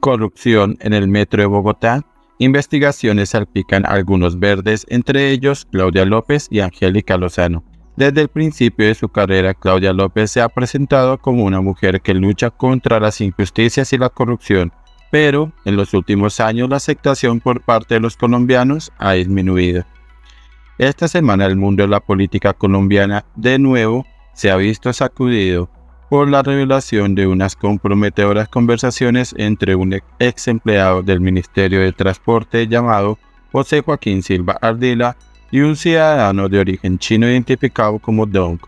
corrupción en el Metro de Bogotá, investigaciones salpican a algunos verdes, entre ellos Claudia López y Angélica Lozano. Desde el principio de su carrera, Claudia López se ha presentado como una mujer que lucha contra las injusticias y la corrupción, pero en los últimos años la aceptación por parte de los colombianos ha disminuido. Esta semana el mundo de la política colombiana de nuevo se ha visto sacudido por la revelación de unas comprometedoras conversaciones entre un ex empleado del Ministerio de Transporte llamado José Joaquín Silva Ardila y un ciudadano de origen chino identificado como Dong.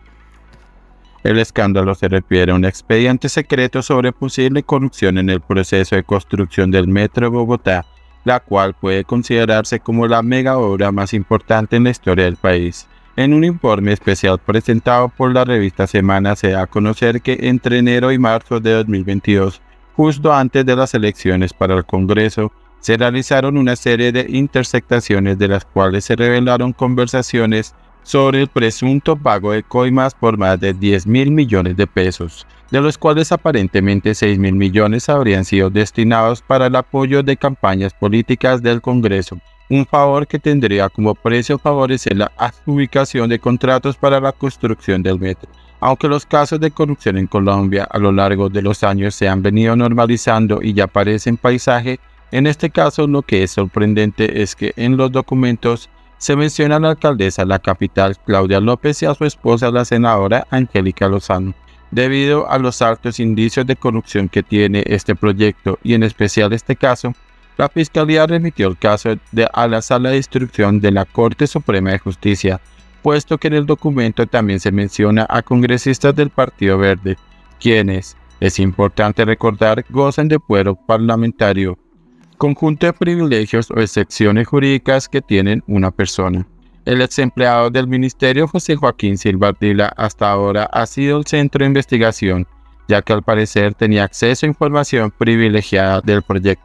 El escándalo se refiere a un expediente secreto sobre posible corrupción en el proceso de construcción del Metro de Bogotá, la cual puede considerarse como la mega obra más importante en la historia del país. En un informe especial presentado por la revista Semana se da a conocer que entre enero y marzo de 2022, justo antes de las elecciones para el Congreso, se realizaron una serie de interceptaciones de las cuales se revelaron conversaciones sobre el presunto pago de coimas por más de 10.000 millones de pesos, de los cuales aparentemente 6.000 millones habrían sido destinados para el apoyo de campañas políticas del Congreso, un favor que tendría como precio favorecer la adjudicación de contratos para la construcción del metro. Aunque los casos de corrupción en Colombia a lo largo de los años se han venido normalizando y ya parecen paisaje, en este caso lo que es sorprendente es que en los documentos se menciona a la alcaldesa de la capital, Claudia López, y a su esposa, la senadora Angélica Lozano. Debido a los altos indicios de corrupción que tiene este proyecto y en especial este caso, la Fiscalía remitió el caso a la Sala de Instrucción de la Corte Suprema de Justicia, puesto que en el documento también se menciona a congresistas del Partido Verde, quienes, es importante recordar, gozan de fuero parlamentario, conjunto de privilegios o excepciones jurídicas que tienen una persona. El ex empleado del ministerio José Joaquín Silva Ardila hasta ahora ha sido el centro de investigación, ya que al parecer tenía acceso a información privilegiada del proyecto,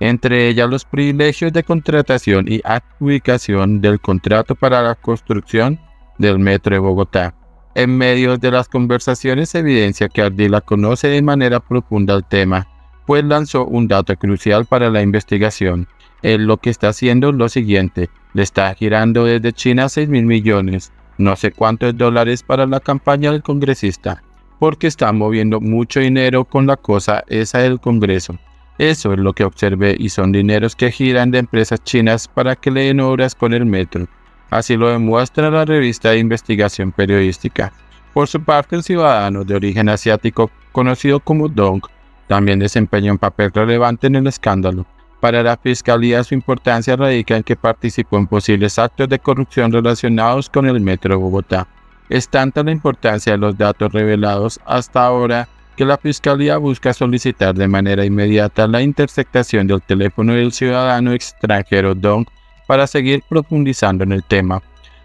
entre ellas los privilegios de contratación y adjudicación del contrato para la construcción del Metro de Bogotá. En medio de las conversaciones se evidencia que Ardila conoce de manera profunda el tema, pues lanzó un dato crucial para la investigación. Él lo que está haciendo es lo siguiente: le está girando desde China 6.000 millones, no sé cuántos dólares para la campaña del congresista, porque está moviendo mucho dinero con la cosa esa del Congreso. Eso es lo que observé y son dineros que giran de empresas chinas para que le den obras con el metro. Así lo demuestra la revista de investigación periodística. Por su parte, el ciudadano de origen asiático, conocido como Dong, también desempeña un papel relevante en el escándalo. Para la Fiscalía, su importancia radica en que participó en posibles actos de corrupción relacionados con el Metro de Bogotá. Es tanta la importancia de los datos revelados hasta ahora que la Fiscalía busca solicitar de manera inmediata la interceptación del teléfono del ciudadano extranjero Dong para seguir profundizando en el tema,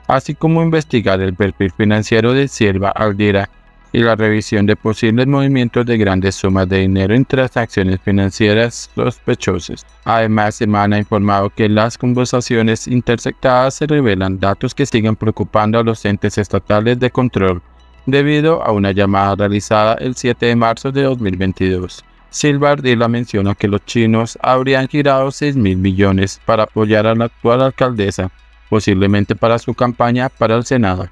así como investigar el perfil financiero de Silva Ardila y la revisión de posibles movimientos de grandes sumas de dinero en transacciones financieras sospechosas. Además, Semana ha informado que las conversaciones interceptadas se revelan datos que siguen preocupando a los entes estatales de control, debido a una llamada realizada el 7 de marzo de 2022. Silva Ardila menciona que los chinos habrían girado 6.000 millones para apoyar a la actual alcaldesa, posiblemente para su campaña para el Senado.